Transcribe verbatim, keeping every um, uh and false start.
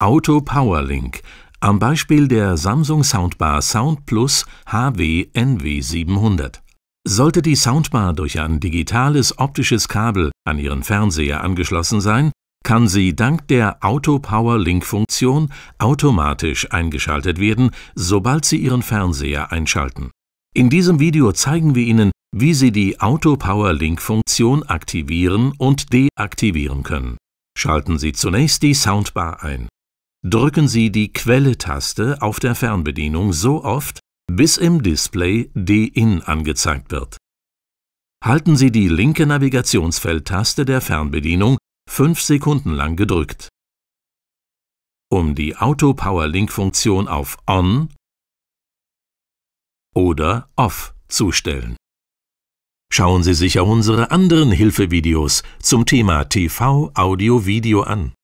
Auto Power Link am Beispiel der Samsung Soundbar Sound Plus H W N W siebenhundert. Sollte die Soundbar durch ein digitales optisches Kabel an Ihren Fernseher angeschlossen sein, kann sie dank der Auto Power Link Funktion automatisch eingeschaltet werden, sobald Sie Ihren Fernseher einschalten. In diesem Video zeigen wir Ihnen, wie Sie die Auto Power Link Funktion aktivieren und deaktivieren können. Schalten Sie zunächst die Soundbar ein. Drücken Sie die Quelle-Taste auf der Fernbedienung so oft, bis im Display D I N angezeigt wird. Halten Sie die linke Navigationsfeldtaste der Fernbedienung fünf Sekunden lang gedrückt. Um die Auto Power Link Funktion auf On oder Off zu stellen. Schauen Sie sich auch unsere anderen Hilfevideos zum Thema T V Audio Video an.